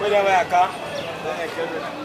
Wait a minute, I can't.